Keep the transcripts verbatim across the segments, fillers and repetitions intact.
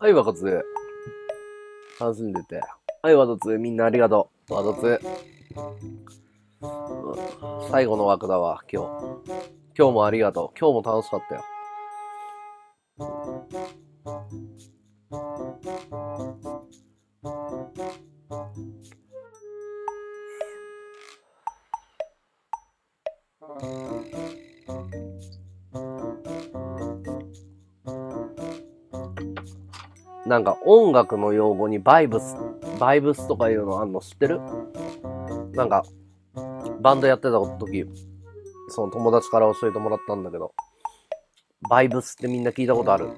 はい、わかつ。楽しんでて。はい、わかつ。みんなありがとう。わかつ。最後の枠だわ、今日。今日もありがとう。今日も楽しかったよ。なんか音楽の用語にバイブス、バイブスとかいうのあんの知ってる？なんかバンドやってた時、その友達から教えてもらったんだけど、バイブスってみんな聞いたことある？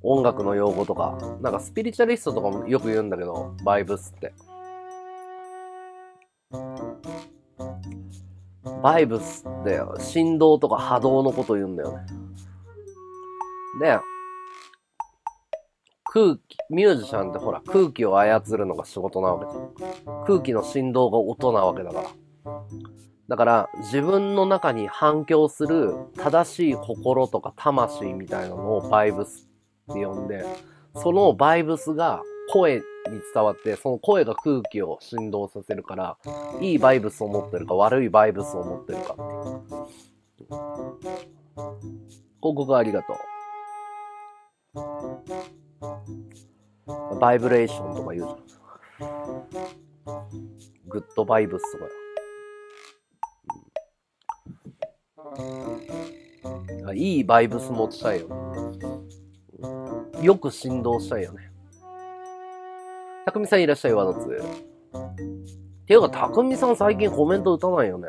音楽の用語とか、なんかスピリチュアリストとかもよく言うんだけど、バイブスって。バイブスって振動とか波動のこと言うんだよね。で、空気、ミュージシャンってほら空気を操るのが仕事なわけじゃん。空気の振動が音なわけだから。だから自分の中に反響する正しい心とか魂みたいなのをバイブスって呼んで、そのバイブスが声に伝わって、その声が空気を振動させるから、いいバイブスを持ってるか悪いバイブスを持ってるかっていう。広告ありがとう。バイブレーションとか言うじゃん。グッドバイブスとか。いいバイブス持ちたいよね。よく振動したいよね。たくみさんいらっしゃい、わだつ。ていうか、たくみさん最近コメント打たないよね。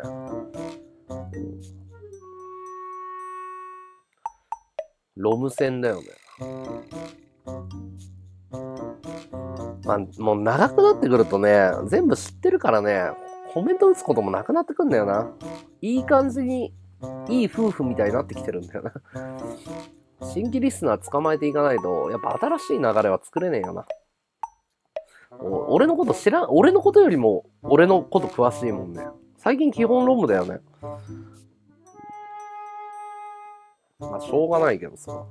ロム線だよね。まあ、もう長くなってくるとね、全部知ってるからね、コメント打つこともなくなってくんだよな。いい感じに、いい夫婦みたいになってきてるんだよな。新規リスナー捕まえていかないと、やっぱ新しい流れは作れねえよな。俺のこと知らん、俺のことよりも俺のこと詳しいもんね。最近基本ロムだよね。まあしょうがないけどさ。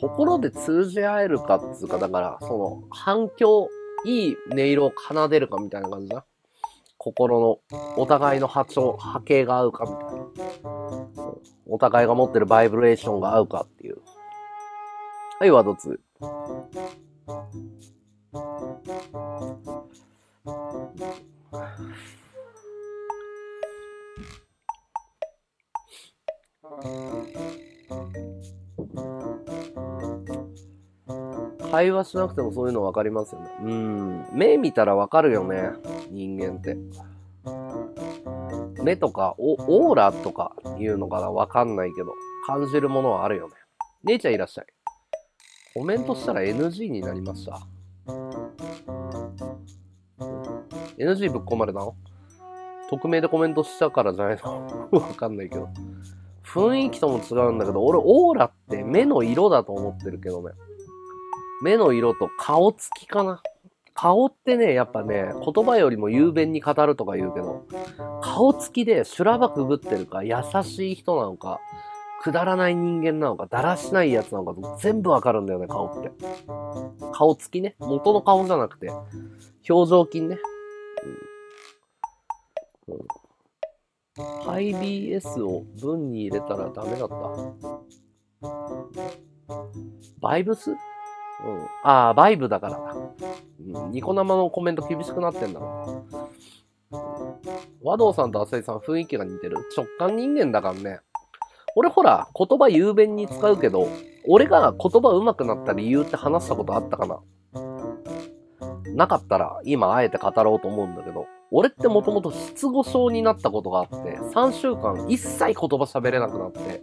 心で通じ合えるかっつうか、だから、その反響、いい音色を奏でるかみたいな感じだ。心の、お互いの波長、波形が合うかみたいな。お互いが持ってるバイブレーションが合うかっていう。はい、ワードツー。会話しなくてもそういうの分かりますよね。うん。目見たら分かるよね。人間って。目とかオーラとかいうのかな、分かんないけど。感じるものはあるよね。姉ちゃんいらっしゃい。コメントしたら エヌジー になりました。エヌジー ぶっ込まれたの？匿名でコメントしたからじゃないの？分かんないけど。雰囲気とも違うんだけど、俺オーラって目の色だと思ってるけどね。目の色と顔つきかな。顔ってね、やっぱね、言葉よりも雄弁に語るとか言うけど、顔つきで修羅場くぐってるか、優しい人なのか、くだらない人間なのか、だらしないやつなのか、全部わかるんだよね、顔って。顔つきね。元の顔じゃなくて、表情筋ね。うんうん、ハイ ビーエス を文に入れたらダメだった。バイブス？うん、ああ、バイブだから、うん。ニコ生のコメント厳しくなってんだろう。和道さんと浅井さん雰囲気が似てる。直感人間だからね。俺ほら、言葉雄弁に使うけど、俺が言葉上手くなった理由って話したことあったかな？なかったら、今あえて語ろうと思うんだけど、俺ってもともと失語症になったことがあって、さんしゅうかん一切言葉喋れなくなって、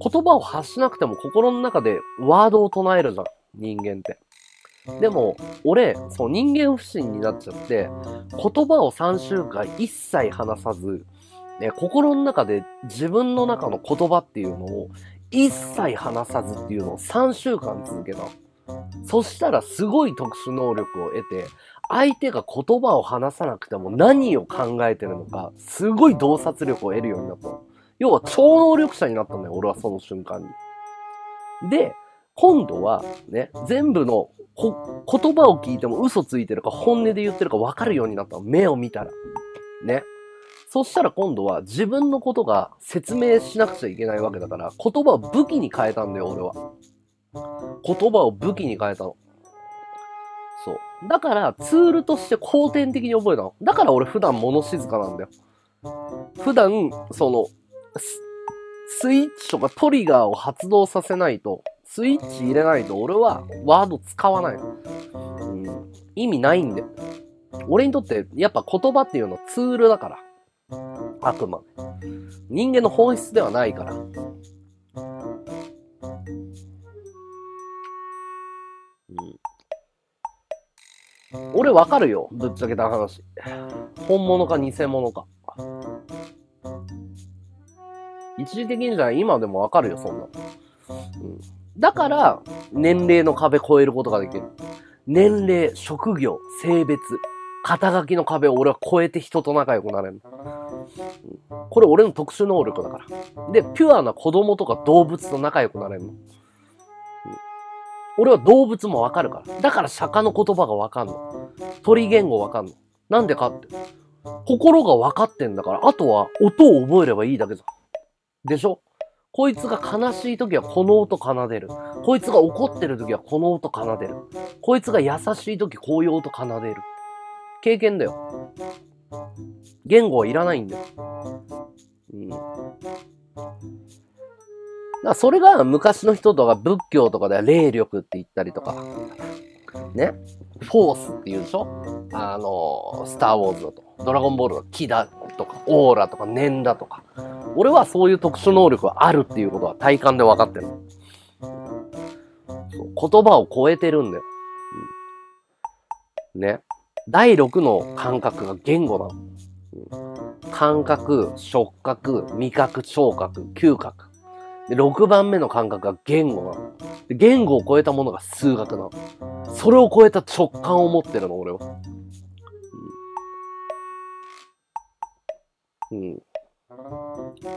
言葉を発しなくても心の中でワードを唱えるじゃん。人間って。でも、俺、そう、人間不信になっちゃって、言葉をさんしゅうかん一切話さず、ね、心の中で自分の中の言葉っていうのを一切話さずっていうのをさんしゅうかん続けたの。そしたらすごい特殊能力を得て、相手が言葉を話さなくても何を考えてるのか、すごい洞察力を得るようになったの。要は超能力者になったんだよ、俺はその瞬間に。で、今度はね、全部のこ言葉を聞いても嘘ついてるか本音で言ってるか分かるようになったの。目を見たら。ね。そしたら今度は自分のことが説明しなくちゃいけないわけだから、言葉を武器に変えたんだよ、俺は。言葉を武器に変えたの。そう。だからツールとして後天的に覚えたの。だから俺普段物静かなんだよ。普段、その、スイッチとかトリガーを発動させないと、スイッチ入れないと俺はワード使わないの。うん、意味ないんで。俺にとってやっぱ言葉っていうのはツールだから。あくまで。人間の本質ではないから。うん、俺わかるよ。ぶっちゃけた話。本物か偽物か。一時的にじゃない。今でもわかるよ、そんなの。うん、だから、年齢の壁越えることができる。年齢、職業、性別、肩書きの壁を俺は越えて人と仲良くなれる。うん、これ俺の特殊能力だから。で、ピュアな子供とか動物と仲良くなれるの。うん、俺は動物もわかるから。だから釈迦の言葉がわかんの。鳥言語わかんの。なんでかって。心がわかってんだから、あとは音を覚えればいいだけじゃん。でしょ？こいつが悲しい時はこの音奏でる。こいつが怒ってる時はこの音奏でる。こいつが優しい時こういう音奏でる。経験だよ。言語はいらないんだよ。うん。だからそれが昔の人とか仏教とかでは霊力って言ったりとか、ね。フォースって言うでしょ？あの、スターウォーズだと。ドラゴンボールの気だとか、オーラとか、念だとか。俺はそういう特殊能力があるっていうことは体感で分かってる。そう、言葉を超えてるんだよ。うん、ね。だいろくの感覚が言語なの。うん、感覚、触覚、味覚、聴覚、嗅覚。で、ろくばんめの感覚が言語なの。で、言語を超えたものが数学なの。それを超えた直感を持ってるの、俺は。うん。うん、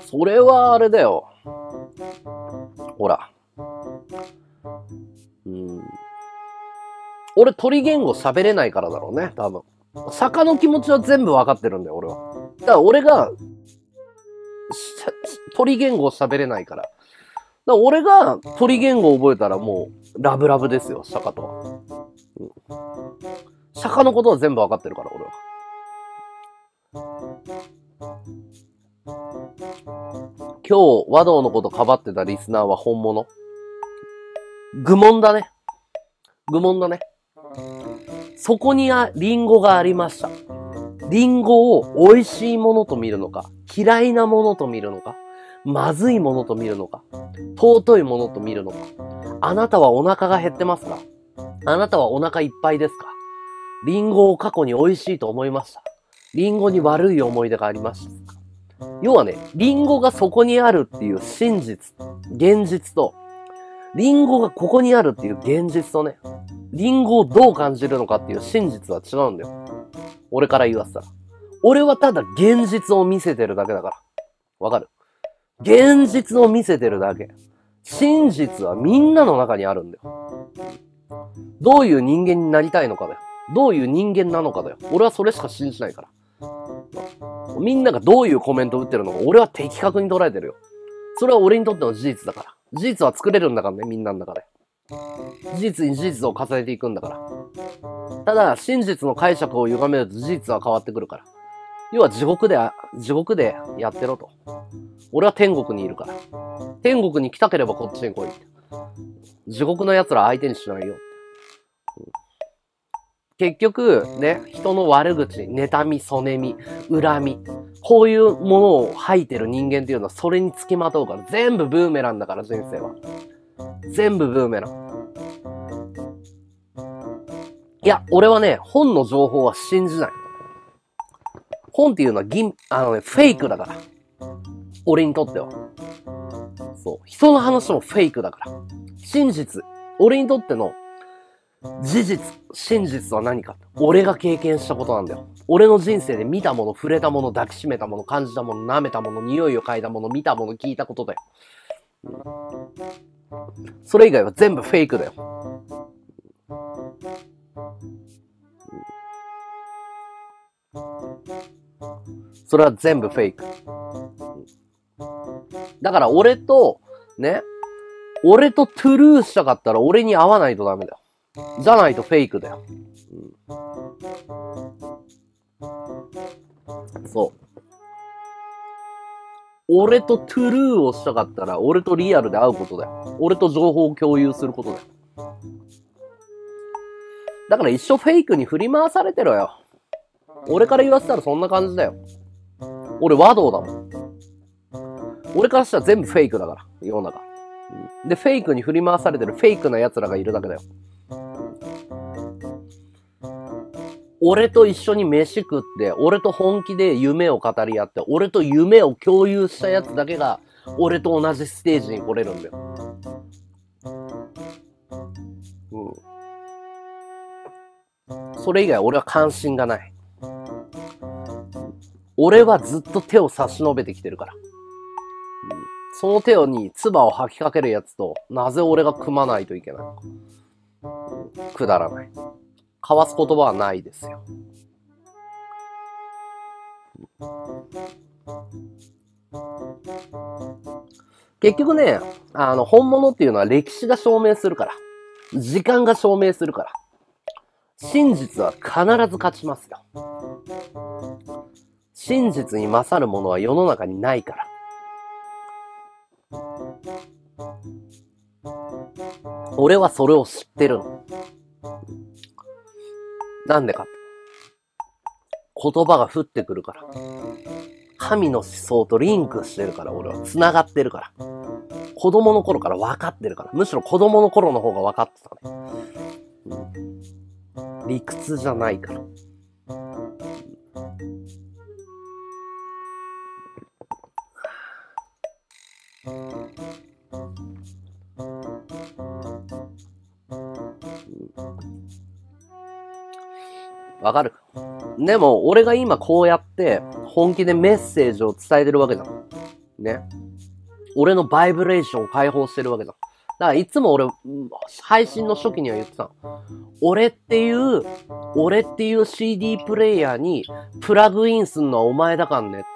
それはあれだよ。ほら。うん。俺鳥言語喋れないからだろうね、多分。坂の気持ちは全部わかってるんだよ、俺は。だから俺が、鳥言語喋れないから。だから俺が鳥言語を覚えたらもう、ラブラブですよ、坂とは。うん。坂のことは全部わかってるから、俺は。今日、和道のことかばってたリスナーは本物。愚問だね。愚問だね。そこにあ、リンゴがありました。リンゴを美味しいものと見るのか、嫌いなものと見るのか、まずいものと見るのか、尊いものと見るのか。あなたはお腹が減ってますか？あなたはお腹いっぱいですか？リンゴを過去に美味しいと思いました。リンゴに悪い思い出がありました。要はね、リンゴがそこにあるっていう真実、現実と、リンゴがここにあるっていう現実とね、リンゴをどう感じるのかっていう真実は違うんだよ。俺から言わせたら。俺はただ現実を見せてるだけだから。わかる？現実を見せてるだけ。真実はみんなの中にあるんだよ。どういう人間になりたいのかだよ。どういう人間なのかだよ。俺はそれしか信じないから。みんながどういうコメントを打ってるのか、俺は的確に捉えてるよ。それは俺にとっての事実だから。事実は作れるんだからね、みんなの中で。事実に事実を重ねていくんだから。ただ、真実の解釈を歪めると事実は変わってくるから。要は地獄で、地獄でやってろと。俺は天国にいるから。天国に来たければこっちに来いって。地獄の奴ら相手にしないよ。結局、ね、人の悪口、妬み、そねみ、恨み、こういうものを吐いてる人間っていうのはそれにつきまとうから、全部ブーメランだから、人生は。全部ブーメラン。いや、俺はね、本の情報は信じない。本っていうのは、あのね、フェイクだから。俺にとっては。そう。人の話もフェイクだから。真実。俺にとっての事実、真実は何か。俺が経験したことなんだよ。俺の人生で見たもの、触れたもの、抱きしめたもの、感じたもの、舐めたもの、匂いを嗅いだもの、見たもの、聞いたことだよ。それ以外は全部フェイクだよ。それは全部フェイク。だから俺と、ね、俺とトゥルーしたかったら俺に合わないとダメだよ。じゃないとフェイクだよ。うん、そう。俺とトゥルーをしたかったら俺とリアルで会うことだよ。俺と情報を共有することだよ。だから一生フェイクに振り回されてろよ。俺から言わせたらそんな感じだよ。俺和道だもん。俺からしたら全部フェイクだから、世の中。で、フェイクに振り回されてるフェイクな奴らがいるだけだよ。俺と一緒に飯食って、俺と本気で夢を語り合って、俺と夢を共有したやつだけが、俺と同じステージに来れるんだよ。うん。それ以外俺は関心がない。俺はずっと手を差し伸べてきてるから。その手に唾を吐きかけるやつと、なぜ俺が組まないといけないのか。くだらない。交わす言葉はないですよ。結局ね、あの、本物っていうのは歴史が証明するから。時間が証明するから。真実は必ず勝ちますよ。真実に勝るものは世の中にないから。俺はそれを知ってるの。なんでかって。言葉が降ってくるから。神の思想とリンクしてるから、俺は。繋がってるから。子供の頃から分かってるから。むしろ子供の頃の方が分かってたね。うん、理屈じゃないから。わかる。でも、俺が今こうやって本気でメッセージを伝えてるわけじゃん。ね。俺のバイブレーションを解放してるわけじゃん。だからいつも俺、配信の初期には言ってたの。俺っていう、俺っていう シーディー プレイヤーにプラグインすんのはお前だかんねって。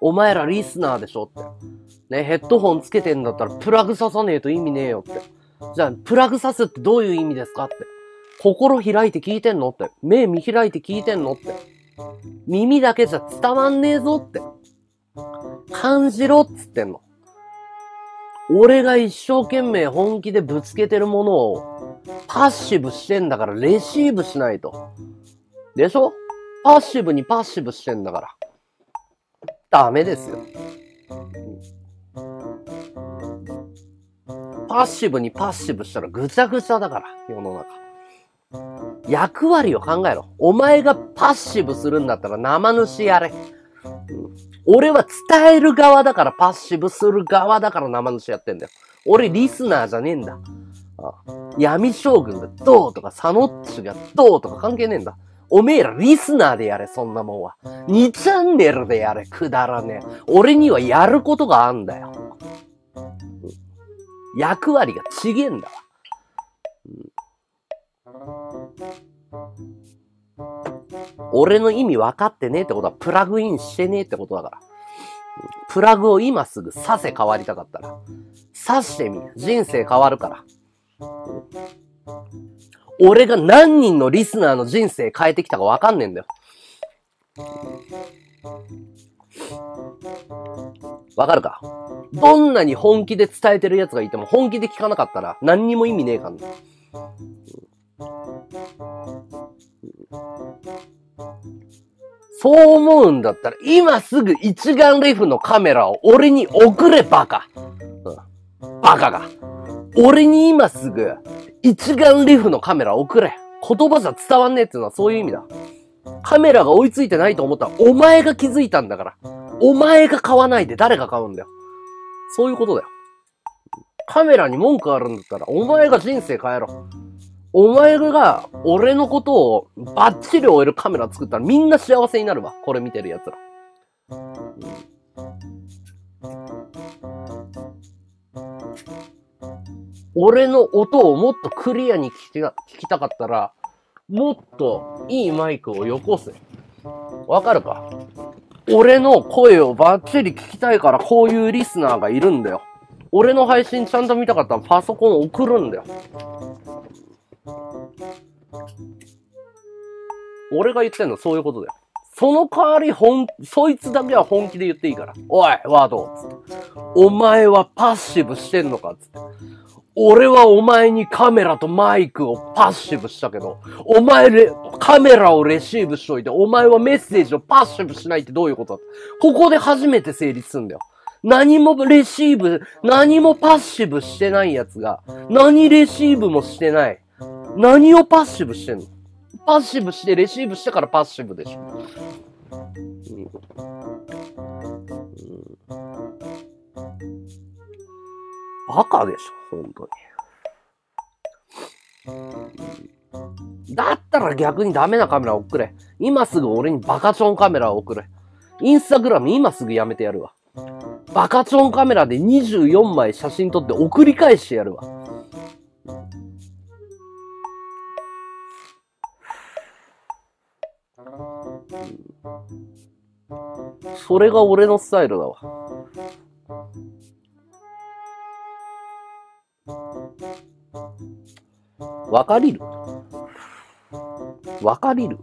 お前らリスナーでしょって。ね、ヘッドホンつけてんだったらプラグささねえと意味ねえよって。じゃあ、プラグさすってどういう意味ですかって。心開いて聞いてんのって。目見開いて聞いてんのって。耳だけじゃ伝わんねえぞって。感じろっつってんの。俺が一生懸命本気でぶつけてるものをパッシブしてんだからレシーブしないと。でしょ？パッシブにパッシブしてんだから。ダメですよ。パッシブにパッシブしたらぐちゃぐちゃだから、世の中。役割を考えろ。お前がパッシブするんだったら生主やれ。うん、俺は伝える側だからパッシブする側だから生主やってんだよ。俺リスナーじゃねえんだ。ああ、闇将軍がどうとかサノッチがどうとか関係ねえんだ。おめえらリスナーでやれ、そんなもんは。にチャンネルでやれ、くだらねえ。俺にはやることがあんだよ。うん、役割がちげえんだわ。うん俺の意味分かってねえってことはプラグインしてねえってことだから。プラグを今すぐ刺せ変わりたかったら。刺してみ。人生変わるから。俺が何人のリスナーの人生変えてきたか分かんねえんだよ。分かるか？どんなに本気で伝えてる奴がいても本気で聞かなかったら何にも意味ねえからね。そう思うんだったら、今すぐ一眼レフのカメラを俺に送れ、バカ。うん、バカが。俺に今すぐ一眼レフのカメラを送れ。言葉じゃ伝わんねえっていうのはそういう意味だ。カメラが追いついてないと思ったら、お前が気づいたんだから。お前が買わないで誰が買うんだよ。そういうことだよ。カメラに文句あるんだったら、お前が人生変えろ。お前が俺のことをバッチリ終えるカメラ作ったらみんな幸せになるわ。これ見てるやつら。俺の音をもっとクリアに聞きが聞きたかったら、もっといいマイクをよこせ。わかるか？俺の声をバッチリ聞きたいからこういうリスナーがいるんだよ。俺の配信ちゃんと見たかったらパソコン送るんだよ。俺が言ってんのそういうことだよ。その代わり本、そいつだけは本気で言っていいから。おい、ワード、つって。お前はパッシブしてんのか、つって。俺はお前にカメラとマイクをパッシブしたけど、お前レ、カメラをレシーブしといて、お前はメッセージをパッシブしないってどういうことだ。ここで初めて成立すんだよ。何もレシーブ、何もパッシブしてないやつが、何レシーブもしてない。何をパッシブしてんの？パッシブしてレシーブしてからパッシブでしょ。バカでしょ、本当に。だったら逆にダメなカメラ送れ。今すぐ俺にバカチョンカメラを送れ。インスタグラム今すぐやめてやるわ。バカチョンカメラでにじゅうよんまい写真撮って送り返してやるわ。それが俺のスタイルだわ。わかりる？わかりる？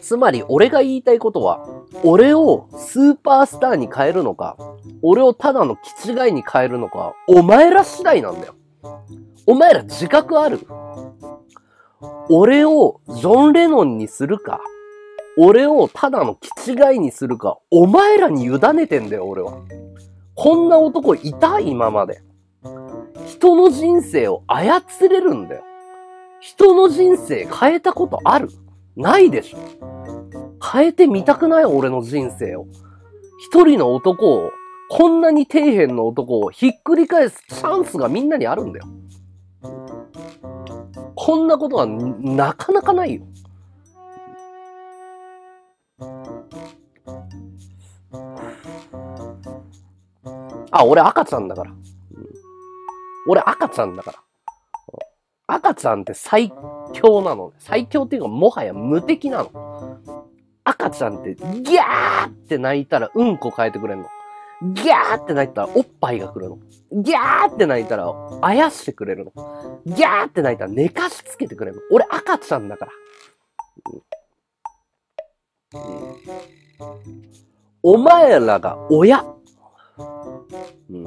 つまり俺が言いたいことは、俺をスーパースターに変えるのか、俺をただの気違いに変えるのか、お前ら次第なんだよ。お前ら自覚ある？俺をジョン・レノンにするか、俺をただの気違いにするか、お前らに委ねてんだよ、俺は。こんな男いた？今まで。人の人生を操れるんだよ。人の人生変えたことある？ないでしょ。変えてみたくない？俺の人生を。一人の男を、こんなに底辺の男をひっくり返すチャンスがみんなにあるんだよ。こんなことはなかなかないよ。あ、俺赤ちゃんだから。俺赤ちゃんだから。赤ちゃんって最強なの。最強っていうかもはや無敵なの。赤ちゃんってギャーって泣いたらうんこ変えてくれんの。ギャーって泣いたらおっぱいが来るの。ギャーって泣いたらあやしてくれるの。ギャーって泣いたら寝かしつけてくれるの。俺赤ちゃんだから。うん、お前らが親、うん。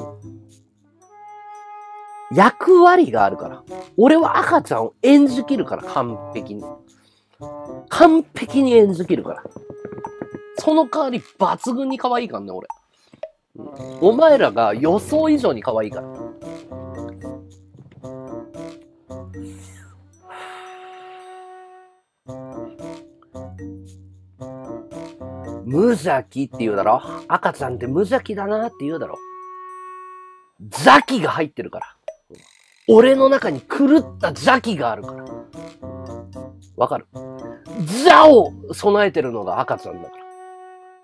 役割があるから。俺は赤ちゃんを演じきるから、完璧に。完璧に演じきるから。その代わり抜群に可愛いからね、俺。お前らが予想以上に可愛いから。無邪気って言うだろ。赤ちゃんって無邪気だなって言うだろ。邪気が入ってるから。俺の中に狂った邪気があるから。わかる？邪を備えてるのが赤ちゃんだから。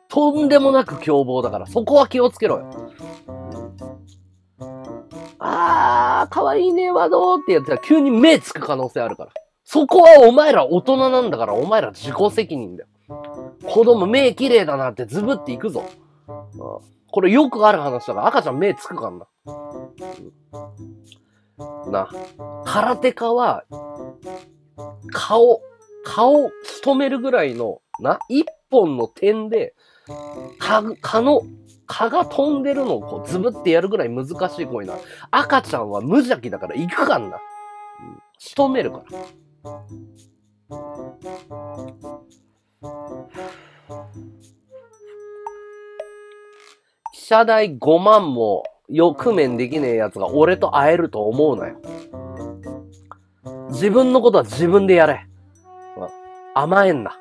とんでもなく凶暴だから、そこは気をつけろよ。あー、かわいいね、ワドーってやったら急に目つく可能性あるから。そこはお前ら大人なんだから、お前ら自己責任だよ。子供目綺麗だなってズブっていくぞ。これよくある話だから、赤ちゃん目つくからな。な、空手家は、顔、顔仕留めるぐらいの、な、一本の点で、蚊、蚊の、蚊が飛んでるのをこうズブってやるぐらい難しい声な。赤ちゃんは無邪気だから行くかんな。仕留めるから。記者代ごまんも欲面できねえやつが俺と会えると思うなよ。自分のことは自分でやれ。甘えんな。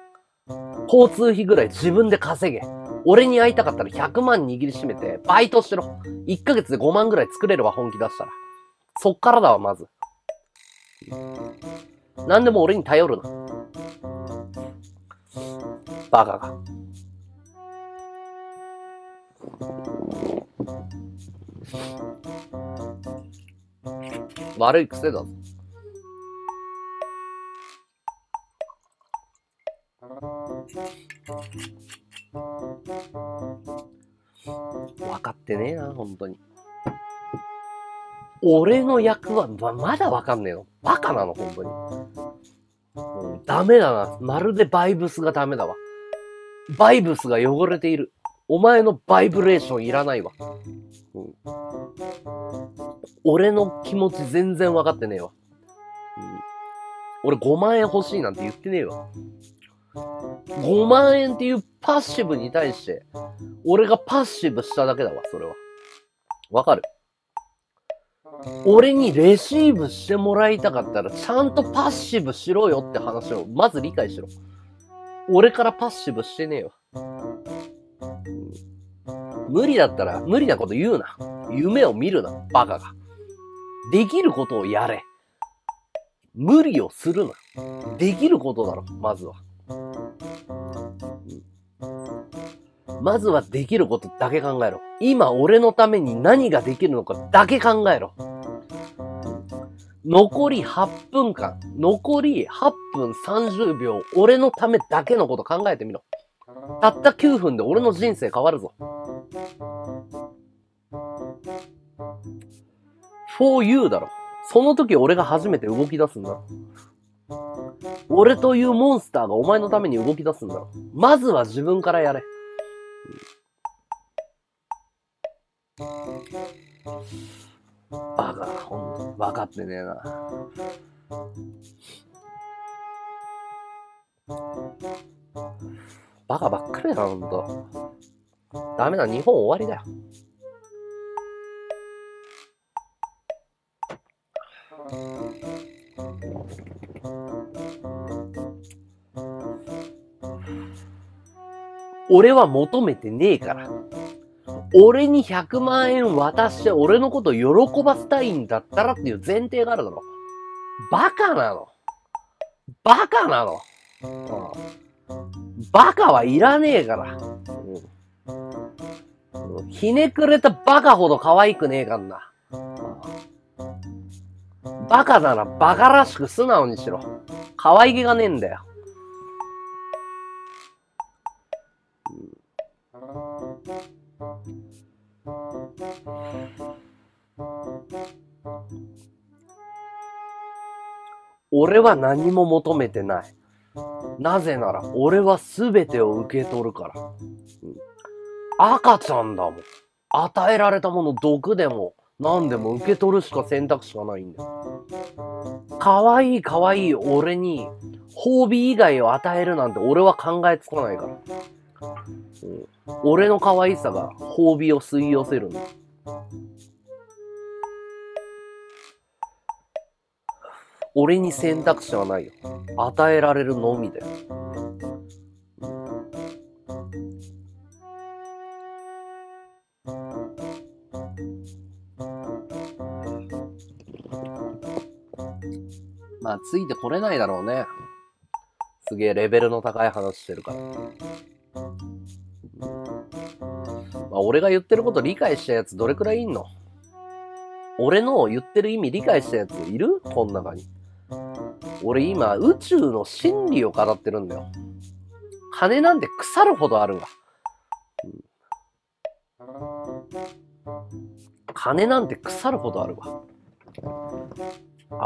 交通費ぐらい自分で稼げ。俺に会いたかったらひゃくまん握りしめて、バイトしてろ。いっかげつでごまんぐらい作れるわ、本気出したら。そっからだわ、まず。なんでも俺に頼るな。バカが。悪い癖だぞ。分かってねえな、本当に。俺の役は、ま、まだ分かんねえの。バカなの、本当に。うん、ダメだな。まるでバイブスがダメだわ。バイブスが汚れている。お前のバイブレーションいらないわ。うん、俺の気持ち全然分かってねえわ。うん、俺ごまんえん欲しいなんて言ってねえわ。ごまんえんっていうパッシブに対して、俺がパッシブしただけだわ、それは。わかる？俺にレシーブしてもらいたかったら、ちゃんとパッシブしろよって話を、まず理解しろ。俺からパッシブしてねえわ。無理だったら、無理なこと言うな。夢を見るな、バカが。できることをやれ。無理をするな。できることだろ、まずは。まずはできることだけ考えろ。今俺のために何ができるのかだけ考えろ。残りはっぷんかん、残りはっぷんさんじゅうびょう、俺のためだけのこと考えてみろ。たったきゅうふんで俺の人生変わるぞ。For you だろ。その時俺が初めて動き出すんだ。俺というモンスターがお前のために動き出すんだろ。まずは自分からやれ。バカ、ほんと分かってねえな。バカばっかりだな、ほんと。ダメだ、日本終わりだよ。俺は求めてねえから。俺にひゃくまんえん渡して俺のことを喜ばせたいんだったらっていう前提があるだろ。バカなの。バカなの。うん、バカはいらねえから、うんうん。ひねくれたバカほど可愛くねえかんな。うん、バカならバカらしく素直にしろ。可愛げがねえんだよ。俺は何も求めてない。なぜなら俺は全てを受け取るから。うん、赤ちゃんだもん。与えられたもの毒でも何でも受け取るしか選択肢がないんだよ。かわいいかわいい俺に褒美以外を与えるなんて俺は考えつかないから。うん、俺の可愛さが褒美を吸い寄せるんだ。俺に選択肢はないよ。与えられるのみだよ。まあついてこれないだろうね。すげえレベルの高い話してるから。まあ俺が言ってること理解したやつどれくらいいんの？俺の言ってる意味理解したやついる？こん中に。俺今宇宙の真理を語ってるんだよ。金なんて腐るほどあるわ。金なんて腐るほどあるわ。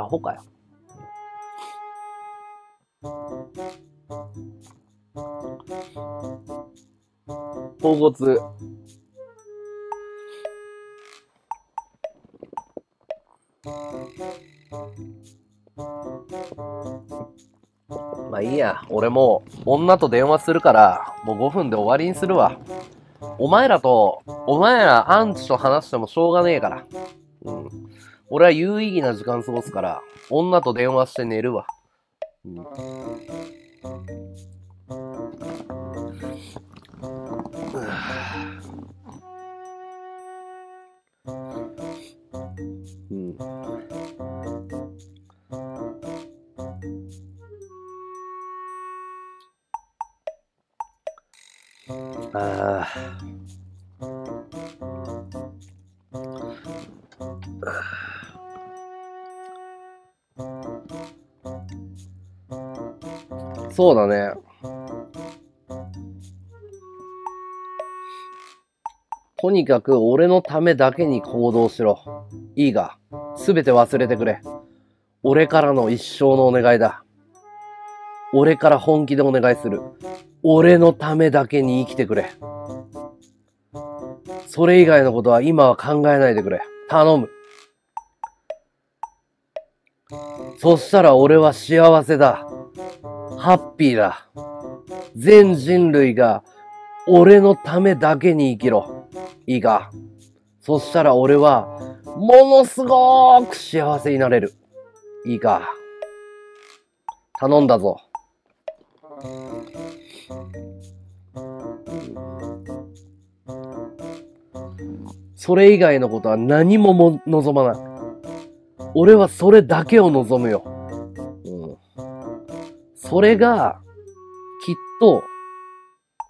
アホかよ。ポンコツ。まあいいや、俺もう女と電話するから、もうごふんで終わりにするわ。お前らと、お前らアンチと話してもしょうがねえから。うん。俺は有意義な時間過ごすから、女と電話して寝るわ。うん。ああ、そうだね。とにかく俺のためだけに行動しろ。いいが、すべて忘れてくれ。俺からの一生のお願いだ。俺から本気でお願いする。俺のためだけに生きてくれ。それ以外のことは今は考えないでくれ。頼む。そしたら俺は幸せだ。ハッピーだ。全人類が俺のためだけに生きろ。いいか。そしたら俺はものすごーく幸せになれる。いいか。頼んだぞ。それ以外のことは何もも望まない。俺はそれだけを望むよ。うん、それがきっと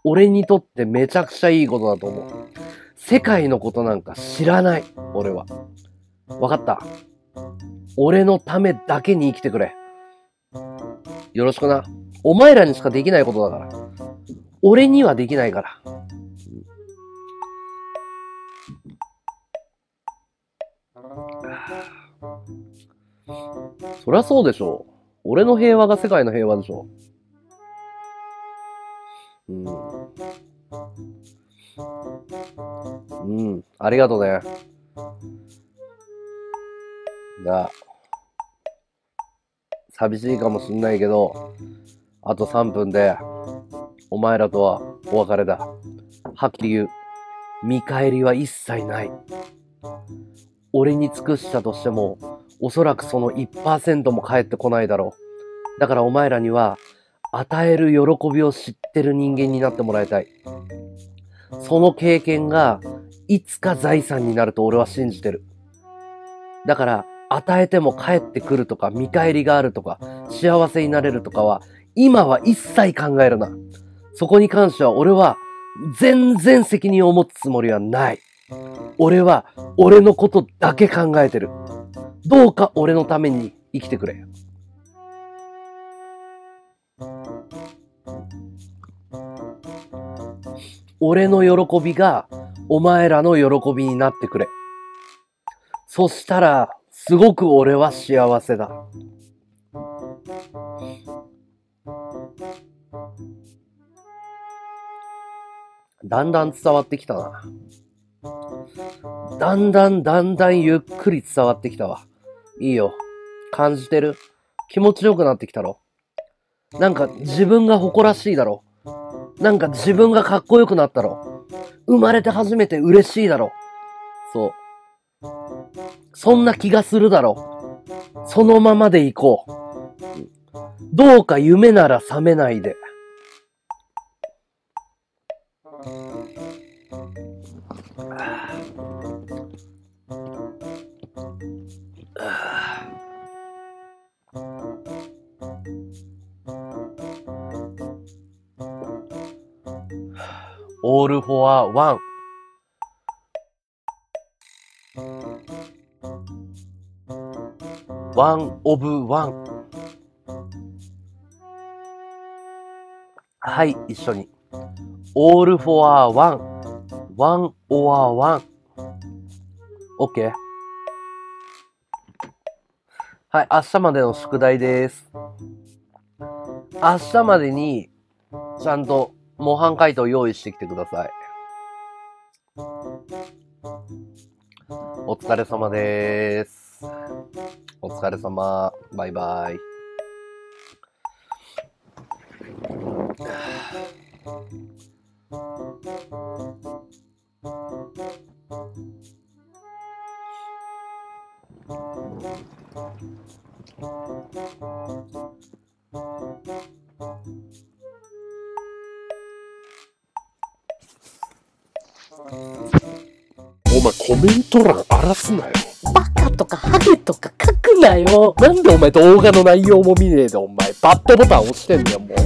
俺にとってめちゃくちゃいいことだと思う。世界のことなんか知らない。俺は。わかった。俺のためだけに生きてくれ。よろしくな。お前らにしかできないことだから。俺にはできないから。そりゃそうでしょう。俺の平和が世界の平和でしょう。うん。うん。ありがとうね。が、寂しいかもしんないけど、あとさんぷんで、お前らとはお別れだ。はっきり言う。見返りは一切ない。俺に尽くしたとしても、おそらくその いちパーセント も返ってこないだろう。だからお前らには、与える喜びを知ってる人間になってもらいたい。その経験が、いつか財産になると俺は信じてる。だから、与えても帰ってくるとか、見返りがあるとか、幸せになれるとかは、今は一切考えるな。そこに関しては俺は、全然責任を持つつもりはない。俺は、俺のことだけ考えてる。どうか俺のために生きてくれ。俺の喜びが、お前らの喜びになってくれ。そしたら、すごく俺は幸せだ。だんだん伝わってきたな。だんだんだんだんゆっくり伝わってきたわ。いいよ。感じてる？気持ちよくなってきたろ？なんか自分が誇らしいだろ？なんか自分がかっこよくなったろ？生まれて初めて嬉しいだろ？そう。そんな気がするだろう。そのままでいこう。どうか夢なら覚めないで。オールフォアワン。ワンオブワン。はい、一緒に。オールフォアワン。ワンオアワン。オッケー。はい、明日までの宿題です。明日までに、ちゃんと模範解答用意してきてください。お疲れ様でーす。お疲れ様。バイバイ。お前コメント欄荒らすなよ。バカとかハゲとか書くなよ。なんでお前動画の内容も見ねえでお前バッドボタン押してんだよもう。